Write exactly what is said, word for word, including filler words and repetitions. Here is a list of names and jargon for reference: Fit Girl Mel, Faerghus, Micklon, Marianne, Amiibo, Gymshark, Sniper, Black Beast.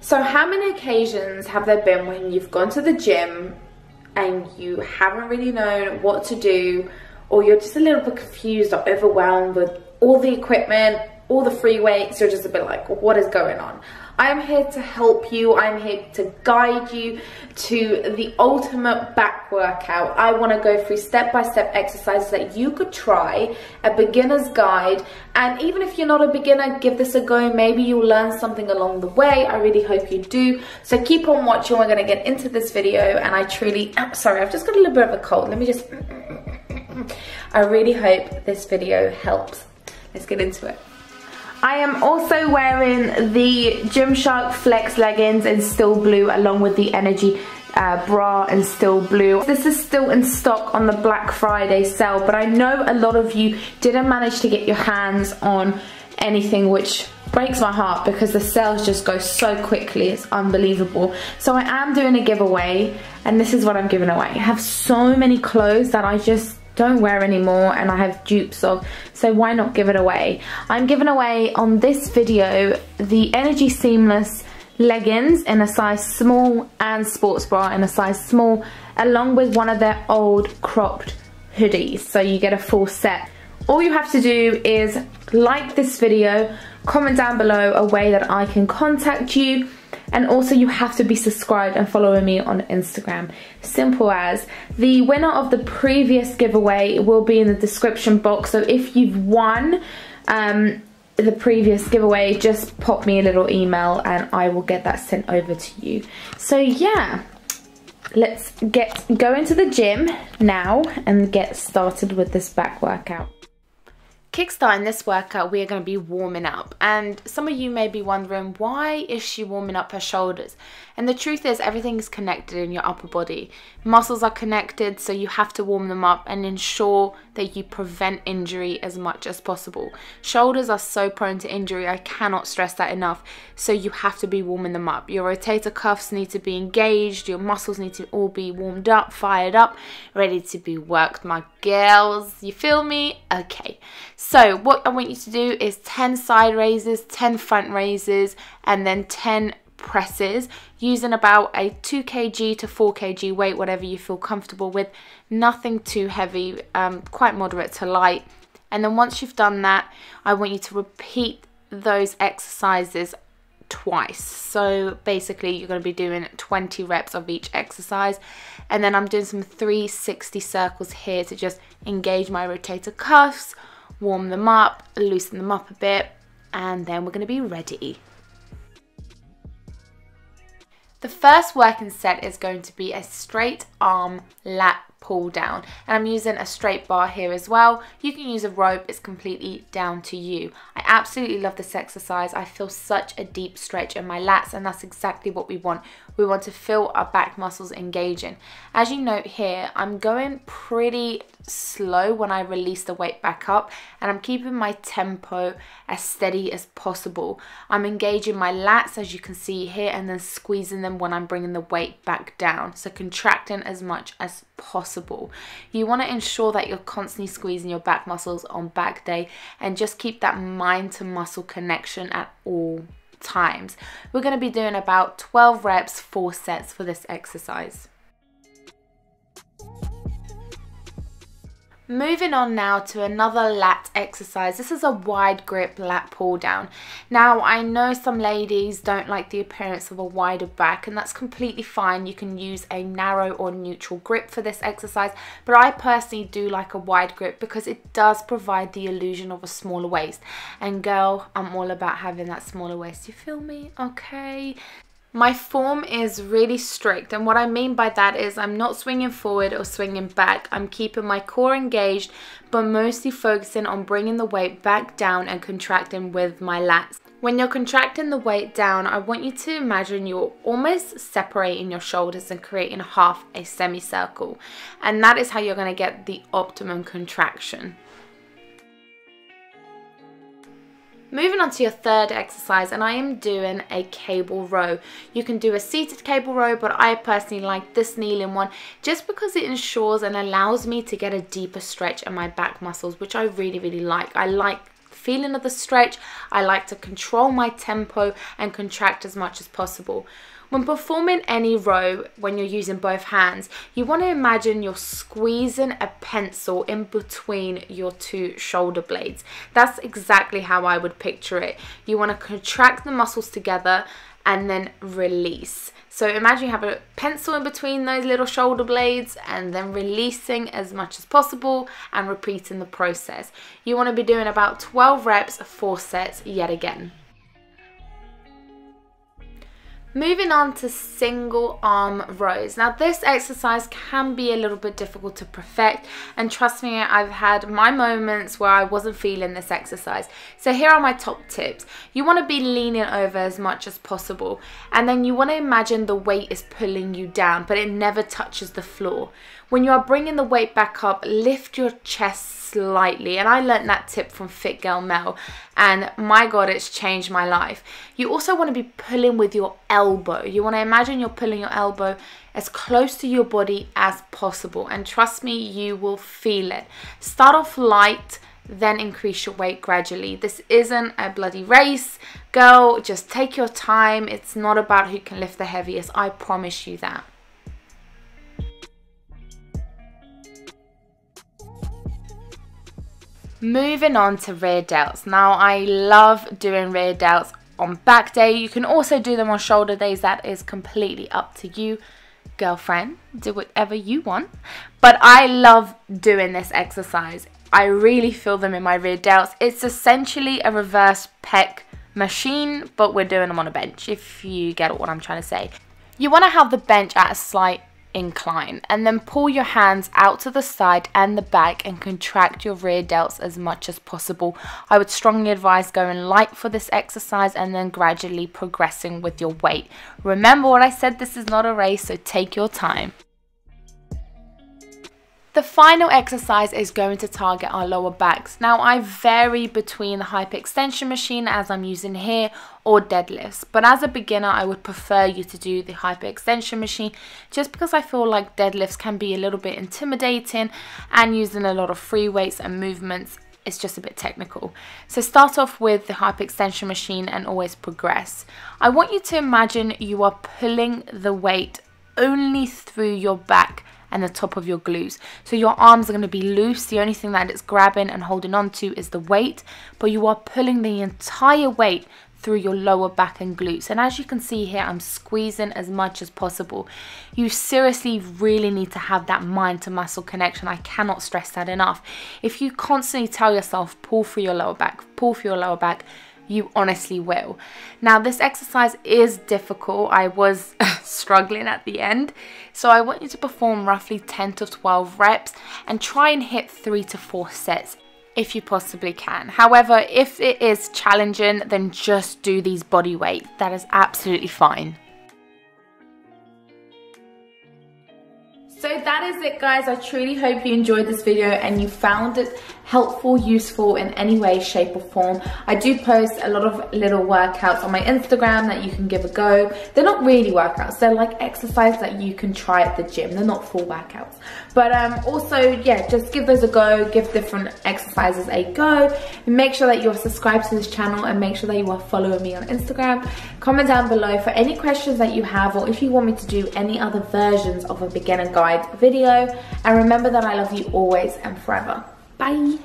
So how many occasions have there been when you've gone to the gym and you haven't really known what to do, or you're just a little bit confused or overwhelmed with all the equipment, all the free weights? You're just a bit like, what is going on? I'm here to help you. I'm here to guide you to the ultimate back workout. I want to go through step-by-step exercises that you could try, a beginner's guide. And even if you're not a beginner, give this a go. Maybe you'll learn something along the way. I really hope you do. So keep on watching. We're going to get into this video. And I truly, I'm sorry, I've just got a little bit of a cold. Let me just, I really hope this video helps. Let's get into it. I am also wearing the Gymshark Flex leggings in Steel Blue along with the Energy uh, bra in Steel Blue. This is still in stock on the Black Friday sale, but I know a lot of you didn't manage to get your hands on anything, which breaks my heart because the sales just go so quickly. It's unbelievable. So I am doing a giveaway, and this is what I'm giving away. I have so many clothes that I just don't wear anymore and I have dupes of, so why not give it away? I'm giving away on this video the Energy Seamless leggings in a size small and sports bra in a size small, along with one of their old cropped hoodies, so you get a full set. All you have to do is like this video, comment down below a way that I can contact you, and also you have to be subscribed and following me on Instagram. Simple as. The winner of the previous giveaway will be in the description box, so if you've won um, the previous giveaway, just pop me a little email and I will get that sent over to you. So yeah, let's get go into the gym now and get started with this back workout. Kickstarting this workout, we are going to be warming up, and some of you may be wondering, why is she warming up her shoulders? And the truth is, everything is connected in your upper body. Muscles are connected, so you have to warm them up and ensure that you prevent injury as much as possible. Shoulders are so prone to injury, I cannot stress that enough, so you have to be warming them up. Your rotator cuffs need to be engaged, your muscles need to all be warmed up, fired up, ready to be worked, my girls. You feel me? Okay. So what I want you to do is ten side raises, ten front raises, and then ten presses using about a two kilogram to four kilogram weight, whatever you feel comfortable with. Nothing too heavy, um, quite moderate to light. And then once you've done that, I want you to repeat those exercises twice. So basically you're going to be doing twenty reps of each exercise, and then I'm doing some three sixty circles here to just engage my rotator cuffs, warm them up, loosen them up a bit, and then we're going to be ready. The first working set is going to be a straight arm lat pull down, and I'm using a straight bar here as well. You can use a rope, it's completely down to you. I absolutely love this exercise. I feel such a deep stretch in my lats, and that's exactly what we want. We want to feel our back muscles engaging. As you note here, I'm going pretty slow when I release the weight back up, and I'm keeping my tempo as steady as possible. I'm engaging my lats, as you can see here, and then squeezing them when I'm bringing the weight back down, so contracting as much as possible. You want to ensure that you're constantly squeezing your back muscles on back day, and just keep that mind to muscle connection at all times. We're going to be doing about twelve reps, four sets for this exercise. Moving on now to another lat exercise. This is a wide grip lat pull down. Now I know some ladies don't like the appearance of a wider back, and that's completely fine. You can use a narrow or neutral grip for this exercise, but I personally do like a wide grip because it does provide the illusion of a smaller waist. And girl, I'm all about having that smaller waist. You feel me? Okay. My form is really strict, and what I mean by that is I'm not swinging forward or swinging back. I'm keeping my core engaged, but mostly focusing on bringing the weight back down and contracting with my lats. When you're contracting the weight down, I want you to imagine you're almost separating your shoulders and creating half a semicircle, and that is how you're going to get the optimum contraction. Moving on to your third exercise, and I am doing a cable row. You can do a seated cable row, but I personally like this kneeling one just because it ensures and allows me to get a deeper stretch in my back muscles, which I really, really like. I like feeling of the stretch, I like to control my tempo and contract as much as possible. When performing any row, when you're using both hands, you want to imagine you're squeezing a pencil in between your two shoulder blades. That's exactly how I would picture it. You want to contract the muscles together and then release. So imagine you have a pencil in between those little shoulder blades and then releasing as much as possible and repeating the process. You want to be doing about twelve reps, four sets yet again. Moving on to single arm rows. Now this exercise can be a little bit difficult to perfect, and trust me, I've had my moments where I wasn't feeling this exercise. So here are my top tips. You want to be leaning over as much as possible, and then you want to imagine the weight is pulling you down, but it never touches the floor. When you are bringing the weight back up, lift your chest slightly, and I learned that tip from Fit Girl Mel, and my god, it's changed my life. You also want to be pulling with your elbow. You want to imagine you're pulling your elbow as close to your body as possible, and trust me, you will feel it. Start off light, then increase your weight gradually. This isn't a bloody race, girl. Just take your time. It's not about who can lift the heaviest, I promise you that. Moving on to rear delts. Now I love doing rear delts on back day. You can also do them on shoulder days. That is completely up to you, girlfriend. Do whatever you want. But I love doing this exercise. I really feel them in my rear delts. It's essentially a reverse pec machine, but we're doing them on a bench, if you get what I'm trying to say. You want to have the bench at a slight incline, and then pull your hands out to the side and the back and contract your rear delts as much as possible. I would strongly advise going light for this exercise and then gradually progressing with your weight. Remember what I said, this is not a race, so take your time. The final exercise is going to target our lower backs. Now I vary between the hyperextension machine, as I'm using here, or deadlifts, but as a beginner I would prefer you to do the hyperextension machine, just because I feel like deadlifts can be a little bit intimidating, and using a lot of free weights and movements, it's just a bit technical. So start off with the hyperextension machine and always progress. I want you to imagine you are pulling the weight only through your back and the top of your glutes. So your arms are going to be loose. The only thing that it's grabbing and holding on to is the weight, but you are pulling the entire weight through your lower back and glutes. And as you can see here, I'm squeezing as much as possible. You seriously really need to have that mind to muscle connection. I cannot stress that enough. If you constantly tell yourself, pull through your lower back, pull through your lower back, you honestly will. Now this exercise is difficult. I was struggling at the end. So I want you to perform roughly ten to twelve reps and try and hit three to four sets if you possibly can. However, if it is challenging, then just do these body weight. That is absolutely fine. So that is it, guys. I truly hope you enjoyed this video and you found it helpful, useful in any way, shape or form. I do post a lot of little workouts on my Instagram that you can give a go. They're not really workouts, they're like exercises that you can try at the gym. They're not full workouts. But um, also, yeah, just give those a go, give different exercises a go. And make sure that you're subscribed to this channel and make sure that you are following me on Instagram. Comment down below for any questions that you have, or if you want me to do any other versions of a beginner guide video. And remember that I love you always and forever. Bye.